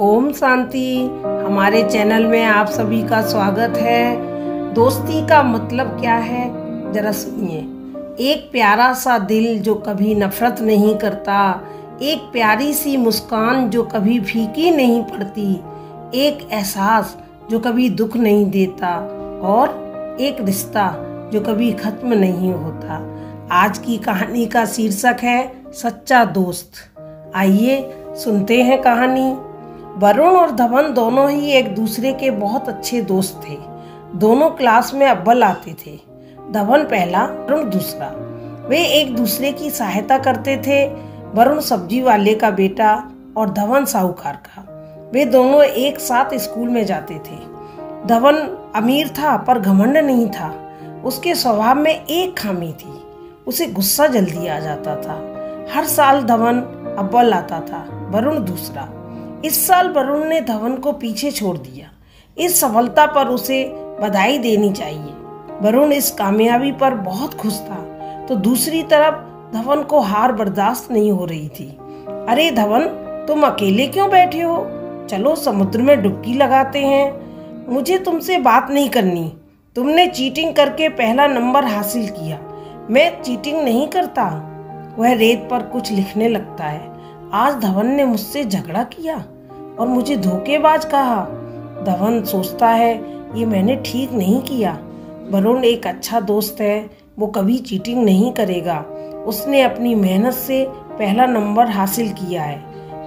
ओम शांति। हमारे चैनल में आप सभी का स्वागत है। दोस्ती का मतलब क्या है जरा सुनिए। एक प्यारा सा दिल जो कभी नफरत नहीं करता, एक प्यारी सी मुस्कान जो कभी फीकी नहीं पड़ती, एक एहसास जो कभी दुख नहीं देता और एक रिश्ता जो कभी खत्म नहीं होता। आज की कहानी का शीर्षक है सच्चा दोस्त। आइए सुनते हैं कहानी। वरुण और धवन दोनों ही एक दूसरे के बहुत अच्छे दोस्त थे। दोनों क्लास में अव्वल आते थे। धवन पहला, वरुण दूसरा। वे एक दूसरे की सहायता करते थे। वरुण सब्जी वाले का बेटा और धवन साहूकार का। वे दोनों एक साथ स्कूल में जाते थे। धवन अमीर था पर घमंड नहीं था। उसके स्वभाव में एक खामी थी, उसे गुस्सा जल्दी आ जाता था। हर साल धवन अव्वल आता था, वरुण दूसरा। इस साल वरुण ने धवन को पीछे छोड़ दिया। इस सफलता पर उसे बधाई देनी चाहिए। वरुण इस कामयाबी पर बहुत खुश था, तो दूसरी तरफ धवन को हार बर्दाश्त नहीं हो रही थी। अरे धवन, तुम अकेले क्यों बैठे हो? चलो समुद्र में डुबकी लगाते हैं। मुझे तुमसे बात नहीं करनी। तुमने चीटिंग करके पहला नंबर हासिल किया। मैं चीटिंग नहीं करता। वह रेत पर कुछ लिखने लगता है। आज धवन ने मुझसे झगड़ा किया और मुझे धोखेबाज कहा। धवन सोचता है, ये मैंने ठीक नहीं किया। वरुण एक अच्छा दोस्त है, वो कभी चीटिंग नहीं करेगा। उसने अपनी मेहनत से पहला नंबर हासिल किया है।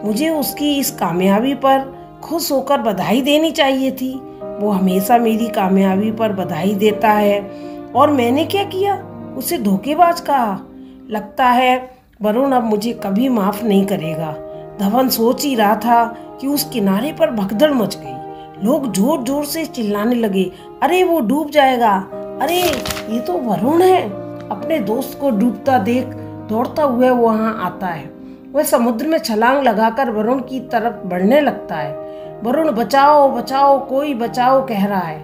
मुझे उसकी इस कामयाबी पर खुश होकर बधाई देनी चाहिए थी। वो हमेशा मेरी कामयाबी पर बधाई देता है और मैंने क्या किया? उसे धोखेबाज कहा। लगता है वरुण अब मुझे कभी माफ़ नहीं करेगा। धवन सोच ही रहा था कि उस किनारे पर भगदड़ मच गई। लोग जोर जोर से चिल्लाने लगे, अरे वो डूब जाएगा, अरे ये तो वरुण है। अपने दोस्त को डूबता देख दौड़ता हुआ वहां आता है। वह समुद्र में छलांग लगाकर वरुण की तरफ बढ़ने लगता है। वरुण बचाओ बचाओ, कोई बचाओ कह रहा है।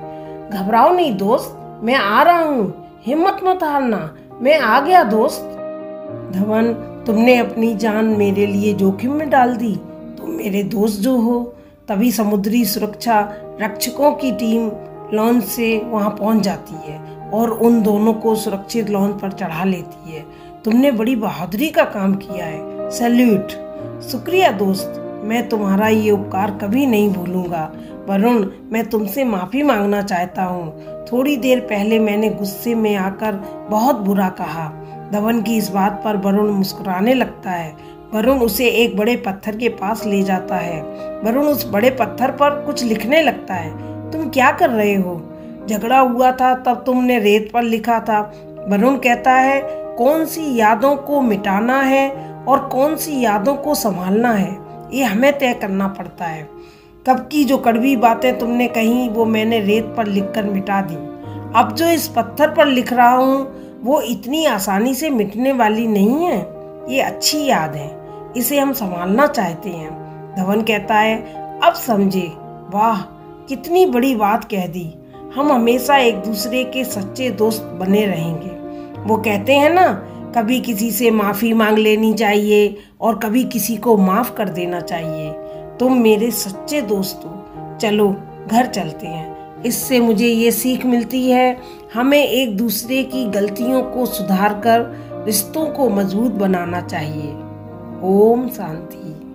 घबराओ नहीं दोस्त, मैं आ रहा हूँ, हिम्मत मत हारना, मैं आ गया दोस्त। धवन, तुमने अपनी जान मेरे लिए जोखिम में डाल दी। तुम मेरे दोस्त जो हो। तभी समुद्री सुरक्षा रक्षकों की टीम लॉन्च से वहां पहुंच जाती है और उन दोनों को सुरक्षित लॉन्च पर चढ़ा लेती है। तुमने बड़ी बहादुरी का काम किया है, सैल्यूट। शुक्रिया दोस्त, मैं तुम्हारा ये उपकार कभी नहीं भूलूंगा। वरुण, मैं तुमसे माफ़ी मांगना चाहता हूँ। थोड़ी देर पहले मैंने गुस्से में आकर बहुत बुरा कहा। धवन की इस बात पर वरुण मुस्कुराने लगता है। वरुण उसे एक बड़े पत्थर के पास ले जाता है। वरुण उस बड़े पत्थर पर कुछ लिखने लगता है। तुम क्या कर रहे हो? झगड़ा हुआ था तब तुमने रेत पर लिखा था। वरुण कहता है, कौन सी यादों को मिटाना है और कौन सी यादों को संभालना है, ये हमें तय करना पड़ता है। कब की जो कड़वी बातें तुमने कही वो मैंने रेत पर लिखकर मिटा दी। अब जो इस पत्थर पर लिख रहा हूँ वो इतनी आसानी से मिटने वाली नहीं है। ये अच्छी याद है, इसे हम संभालना चाहते हैं। धवन कहता है, अब समझे, वाह कितनी बड़ी बात कह दी। हम हमेशा एक दूसरे के सच्चे दोस्त बने रहेंगे। वो कहते हैं ना, कभी किसी से माफ़ी मांग लेनी चाहिए और कभी किसी को माफ़ कर देना चाहिए। तुम मेरे सच्चे दोस्त हो। चलो घर चलते हैं। इससे मुझे ये सीख मिलती है, हमें एक दूसरे की गलतियों को सुधार कर रिश्तों को मजबूत बनाना चाहिए। ओम शांति।